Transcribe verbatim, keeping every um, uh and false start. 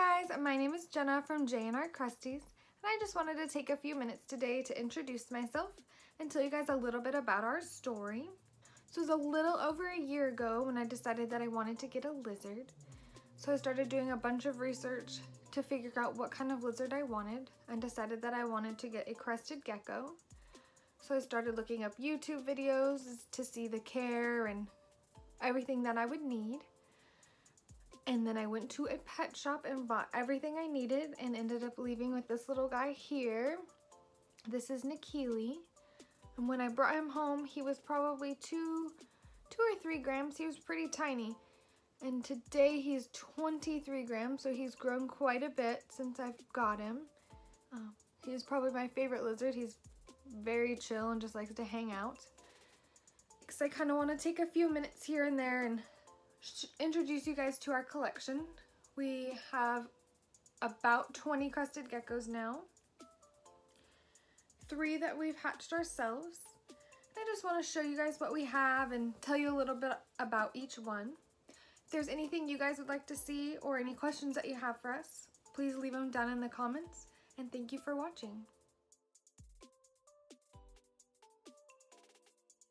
Hi guys, my name is Jenna from J and R Cresties, and I just wanted to take a few minutes today to introduce myself and tell you guys a little bit about our story. So it was a little over a year ago when I decided that I wanted to get a lizard. So I started doing a bunch of research to figure out what kind of lizard I wanted and decided that I wanted to get a crested gecko. So I started looking up YouTube videos to see the care and everything that I would need. And then I went to a pet shop and bought everything I needed and ended up leaving with this little guy here. This is Nakeely. And when I brought him home, he was probably two, two or three grams. He was pretty tiny. And today he's twenty-three grams, so he's grown quite a bit since I've got him. Um, he's probably my favorite lizard. He's very chill and just likes to hang out. Because I kind of want to take a few minutes here and there and introduce you guys to our collection. We have about twenty crested geckos now, three that we've hatched ourselves. And I just want to show you guys what we have and tell you a little bit about each one. If there's anything you guys would like to see or any questions that you have for us, please leave them down in the comments, and thank you for watching.